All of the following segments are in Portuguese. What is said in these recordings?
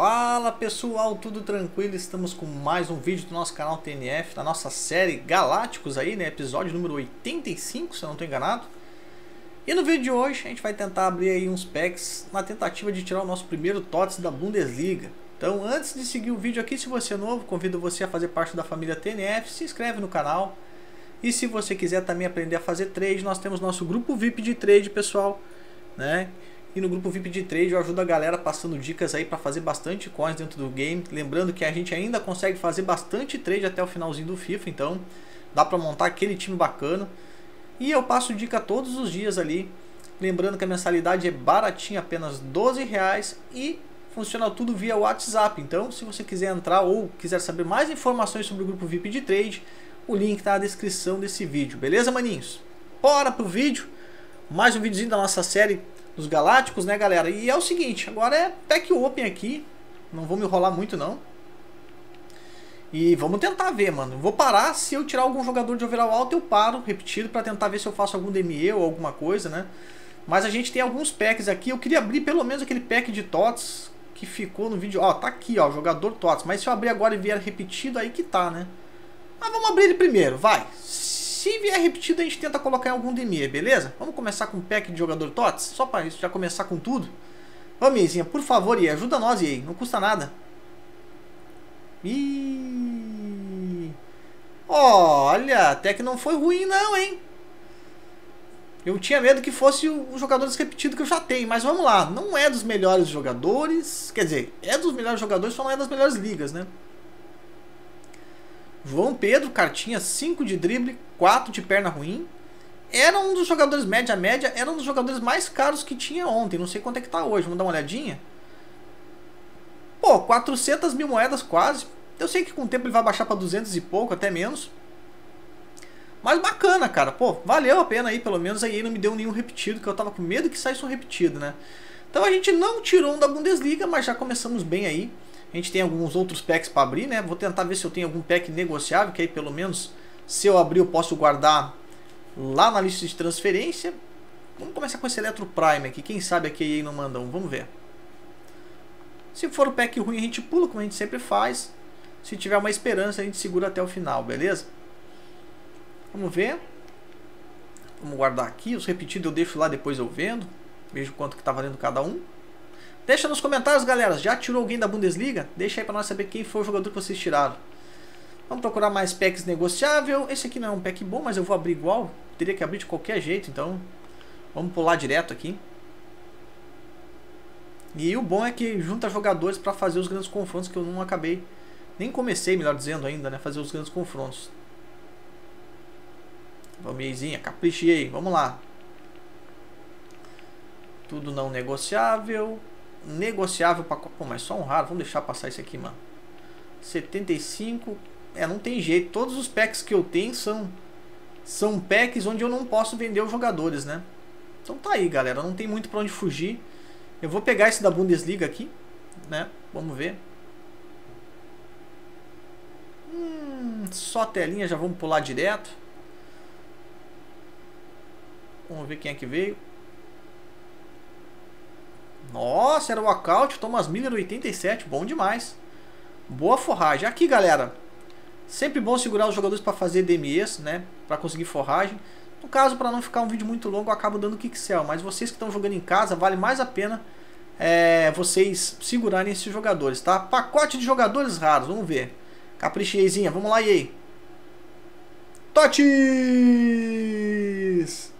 Fala pessoal, tudo tranquilo? Estamos com mais um vídeo do nosso canal TNF, da nossa série Galácticos aí, né? Episódio número 85, se eu não estou enganado. E no vídeo de hoje a gente vai tentar abrir aí uns packs na tentativa de tirar o nosso primeiro TOTS da Bundesliga. Então antes de seguir o vídeo aqui, se você é novo, convido você a fazer parte da família TNF, se inscreve no canal. E se você quiser também aprender a fazer trade, nós temos nosso grupo VIP de trade, pessoal, né? E no grupo VIP de trade eu ajudo a galera passando dicas aí para fazer bastante coins dentro do game. Lembrando que a gente ainda consegue fazer bastante trade até o finalzinho do FIFA, então dá para montar aquele time bacana. E eu passo dica todos os dias ali. Lembrando que a mensalidade é baratinha, apenas R$12 e funciona tudo via WhatsApp. Então se você quiser entrar ou quiser saber mais informações sobre o grupo VIP de trade, o link está na descrição desse vídeo, beleza maninhos? Bora pro vídeo, mais um videozinho da nossa série dos Galácticos, né galera? E é o seguinte, agora é pack open aqui, não vou me enrolar muito não. E vamos tentar ver, mano. Vou parar, se eu tirar algum jogador de overall alto eu paro, repetido, para tentar ver se eu faço algum DME ou alguma coisa, né? Mas a gente tem alguns packs aqui, eu queria abrir pelo menos aquele pack de TOTS que ficou no vídeo, ó, tá aqui ó, jogador TOTS, mas se eu abrir agora e vier repetido, aí que tá, né? Mas vamos abrir ele primeiro, vai. Se vier repetido, a gente tenta colocar em algum DME, beleza? Vamos começar com o pack de jogador TOTS, só para isso já começar com tudo. Vamos, Izinha, por favor, e ajuda nós, EA, não custa nada. Ih, olha, até que não foi ruim não, hein? Eu tinha medo que fosse o jogador repetido que eu já tenho, mas vamos lá. Não é dos melhores jogadores, quer dizer, é dos melhores jogadores, só não é das melhores ligas, né? João Pedro, cartinha, 5 de drible, 4 de perna ruim. Era um dos jogadores média, era um dos jogadores mais caros que tinha ontem. Não sei quanto é que tá hoje, vamos dar uma olhadinha. Pô, 400 mil moedas quase. Eu sei que com o tempo ele vai baixar pra 200 e pouco, até menos. Mas bacana, cara. Pô, valeu a pena aí, pelo menos aí ele não me deu nenhum repetido, que eu tava com medo que saísse um repetido, né? Então a gente não tirou um da Bundesliga, mas já começamos bem aí. A gente tem alguns outros packs para abrir, né? Vou tentar ver se eu tenho algum pack negociável, que aí pelo menos se eu abrir eu posso guardar lá na lista de transferência. Vamos começar com esse Eletro Prime aqui, quem sabe aqui aí não mandam, vamos ver. Se for um pack ruim a gente pula, como a gente sempre faz. Se tiver uma esperança a gente segura até o final, beleza? Vamos ver. Vamos guardar aqui, os repetidos eu deixo lá, depois eu vendo. Vejo quanto que tá valendo cada um. Deixa nos comentários, galera, já tirou alguém da Bundesliga? Deixa aí pra nós saber quem foi o jogador que vocês tiraram. Vamos procurar mais packs negociável. Esse aqui não é um pack bom, mas eu vou abrir igual. Teria que abrir de qualquer jeito, então vamos pular direto aqui. E o bom é que junta jogadores pra fazer os grandes confrontos, que eu não acabei, nem comecei, melhor dizendo ainda, né, fazer os grandes confrontos. Vamos, meizinha, caprichei, vamos lá. Tudo não negociável. Negociável para... Pô, mas só um raro. Vamos deixar passar isso aqui, mano. 75. É, não tem jeito. Todos os packs que eu tenho são packs onde eu não posso vender os jogadores, né? Então tá aí, galera. Não tem muito pra onde fugir. Eu vou pegar esse da Bundesliga aqui, né? Vamos ver. Só telinha. Já vamos pular direto. Vamos ver quem é que veio. Nossa, era o Acaute, Thomas Miller, 87, bom demais. Boa forragem. Aqui, galera, sempre bom segurar os jogadores para fazer DMEs, né? Para conseguir forragem. No caso, para não ficar um vídeo muito longo, eu acabo dando Kicksell. Mas vocês que estão jogando em casa, vale mais a pena vocês segurarem esses jogadores, tá? Pacote de jogadores raros, vamos ver. Capricheizinha, vamos lá, EA. TOTS!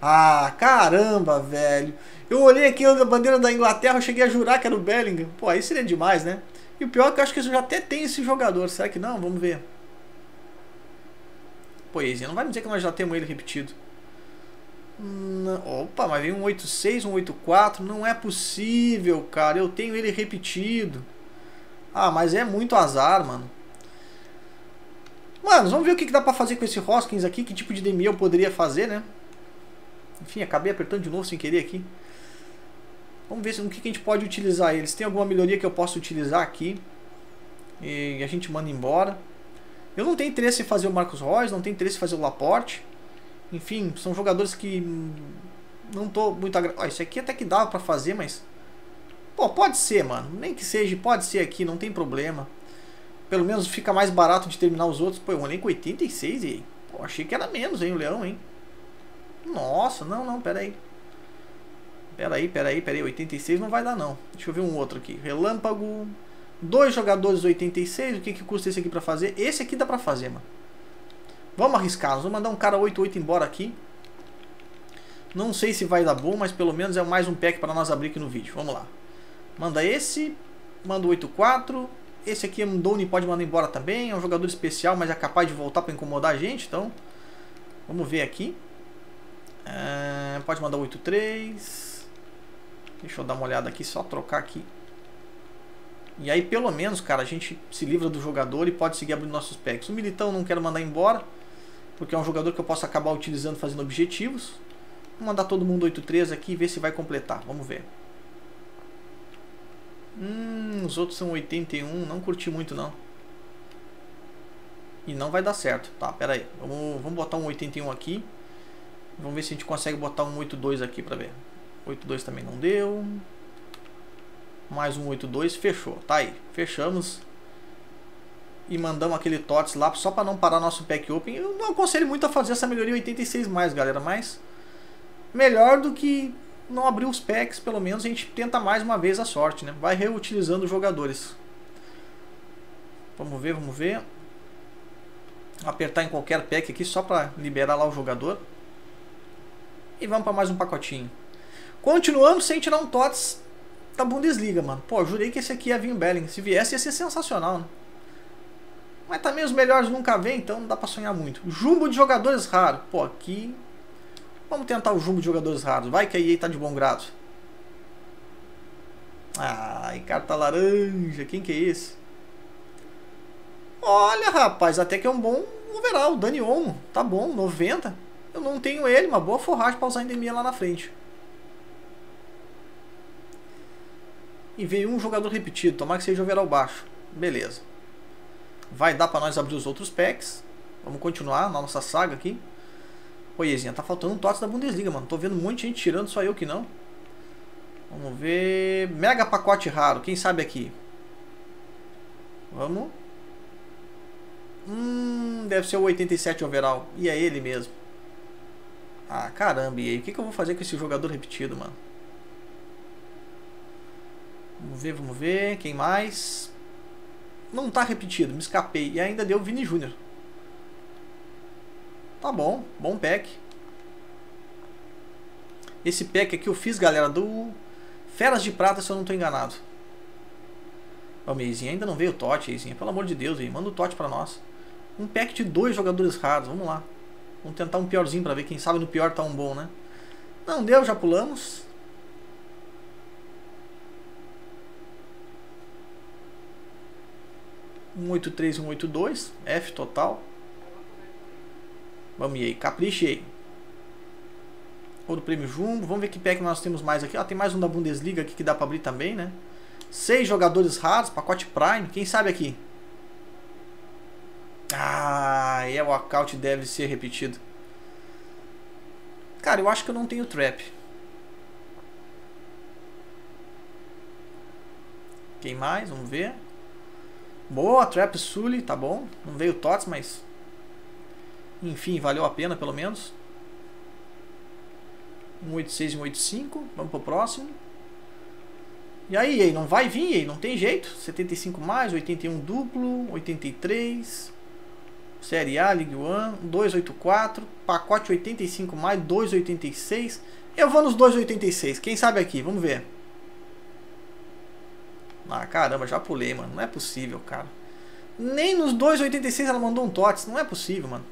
Ah, caramba, velho. Eu olhei aqui a bandeira da Inglaterra, eu cheguei a jurar que era o Bellingham. Pô, aí seria demais, né? E o pior é que eu acho que eu já até tenho esse jogador. Será que não? Vamos ver. Pô, não vai me dizer que nós já temos ele repetido. Opa, mas vem um 86, um 84. Não é possível, cara. Eu tenho ele repetido. Ah, mas é muito azar, mano. Mano, vamos ver o que dá pra fazer com esse Hoskins aqui. Que tipo de DME eu poderia fazer, né? Enfim, acabei apertando de novo sem querer aqui. Vamos ver o que a gente pode utilizar eles. Tem alguma melhoria que eu possa utilizar aqui. E a gente manda embora. Eu não tenho interesse em fazer o Marcos Royce, não tenho interesse em fazer o Laporte. Enfim, são jogadores que não tô muito... Ó, isso aqui até que dava pra fazer, mas... Pô, pode ser, mano. Nem que seja, pode ser aqui, não tem problema. Pelo menos fica mais barato de terminar os outros. Pô, eu andei com 86 e... Pô, achei que era menos, hein, o Leão, hein. Nossa, não, não, pera aí. Pera aí, 86 não vai dar, não. Deixa eu ver um outro aqui. Relâmpago. 2 jogadores 86. O que que custa esse aqui pra fazer? Esse aqui dá pra fazer, mano. Vamos arriscar. Nós vamos mandar um cara 8-8 embora aqui. Não sei se vai dar bom, mas pelo menos é mais um pack pra nós abrir aqui no vídeo. Vamos lá. Manda esse. Manda 8-4. Esse aqui é um Doni, pode mandar embora também. É um jogador especial, mas é capaz de voltar pra incomodar a gente. Então, vamos ver aqui. É, pode mandar 8-3. Deixa eu dar uma olhada aqui, só trocar aqui. E aí pelo menos, cara, a gente se livra do jogador e pode seguir abrindo nossos packs. O Militão não quero mandar embora, porque é um jogador que eu posso acabar utilizando fazendo objetivos. Vou mandar todo mundo 8-3 aqui e ver se vai completar. Vamos ver. Os outros são 81, não curti muito não. E não vai dar certo. Tá, pera aí. Vamos botar um 81 aqui. Vamos ver se a gente consegue botar um 8-2 aqui pra ver. 8-2 também não deu. Mais um 8-2, fechou. Tá aí, fechamos. E mandamos aquele TOTS lá só pra não parar nosso pack open. Eu não aconselho muito a fazer essa melhoria 86 mais, galera. Mas melhor do que não abrir os packs. Pelo menos a gente tenta mais uma vez a sorte, né? Vai reutilizando os jogadores. Vamos ver, vamos ver. Apertar em qualquer pack aqui só pra liberar lá o jogador. E vamos para mais um pacotinho. Continuamos sem tirar um TOTS da Bundesliga, mano. Pô, jurei que esse aqui ia vir o Bellingham. Se viesse, ia ser sensacional, né? Mas também os melhores nunca vêm, então não dá pra sonhar muito. Jumbo de jogadores raros. Pô, aqui... Vamos tentar o jumbo de jogadores raros. Vai que a EA tá de bom grado. Ai, carta laranja. Quem que é esse? Olha, rapaz. Até que é um bom overall. Dani Olmo. Tá bom, 90. Eu não tenho ele, uma boa forragem para usar em DME lá na frente. E veio um jogador repetido, tomara que seja overall baixo. Beleza. Vai dar para nós abrir os outros packs. Vamos continuar na nossa saga aqui. Poezinha, tá faltando um TOTS da Bundesliga, mano. Tô vendo um monte de gente tirando, só eu que não. Vamos ver... Mega pacote raro, quem sabe aqui. Vamos. Deve ser o 87 overall. E é ele mesmo. Ah, caramba, e aí? O que eu vou fazer com esse jogador repetido, mano? Vamos ver, quem mais? Não tá repetido, me escapei. E ainda deu o Vini Júnior. Tá bom, bom pack. Esse pack aqui eu fiz, galera, do Feras de Prata, se eu não tô enganado. Ó, meizinho, ainda não veio o TOT, meizinho. Pelo amor de Deus, aí, manda o TOT pra nós. Um pack de 2 jogadores raros, vamos lá. Vamos tentar um piorzinho pra ver. Quem sabe no pior tá um bom, né? Não deu, já pulamos. Um 8-3 e um 8-2. F total. Vamos aí. Caprichei. Ouro prêmio jumbo. Vamos ver que pack nós temos mais aqui. Ó, tem mais um da Bundesliga aqui que dá pra abrir também, né? 6 jogadores raros. Pacote Prime. Quem sabe aqui? Ah, é, o Acaute deve ser repetido. Cara, eu acho que eu não tenho trap. Quem mais? Vamos ver. Boa, trap Sully, tá bom. Não veio o TOTS, mas... Enfim, valeu a pena, pelo menos. 186 e 185. Vamos pro próximo. E aí, não vai vir, aí, não tem jeito. 75 mais, 81 duplo, 83... Série A, League One, 284, pacote 85 mais, 286. Eu vou nos 286, quem sabe aqui, vamos ver. Ah, caramba, já pulei, mano, não é possível, cara. Nem nos 286 ela mandou um TOTS, não é possível, mano.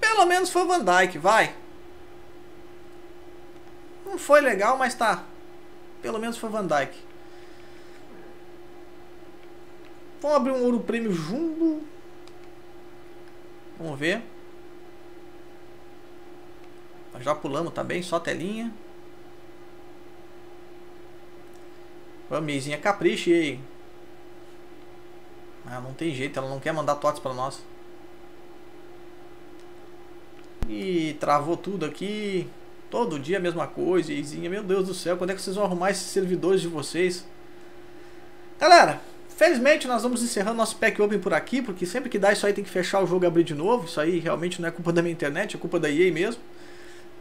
Pelo menos foi o Van Dijk, vai. Não foi legal, mas tá. Pelo menos foi o Van Dijk. Vamos abrir um ouro prêmio jumbo. Vamos ver. Já pulamos também, só telinha. Vamezinha capricha aí. Ah, não tem jeito, ela não quer mandar TOTS pra nós. E travou tudo aqui. Todo dia a mesma coisa, EAzinha. Meu Deus do céu, quando é que vocês vão arrumar esses servidores de vocês? Galera, felizmente nós vamos encerrando nosso pack open por aqui, porque sempre que dá isso aí tem que fechar o jogo e abrir de novo. Isso aí realmente não é culpa da minha internet, é culpa da EA mesmo.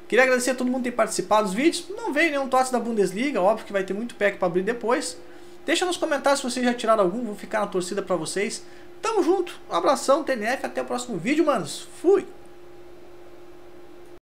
Queria agradecer a todo mundo que tem participado dos vídeos. Não veio nenhum TOTS da Bundesliga, óbvio que vai ter muito pack para abrir depois. Deixa nos comentários se vocês já tiraram algum, vou ficar na torcida para vocês. Tamo junto, um abração, TNF, até o próximo vídeo, manos. Fui!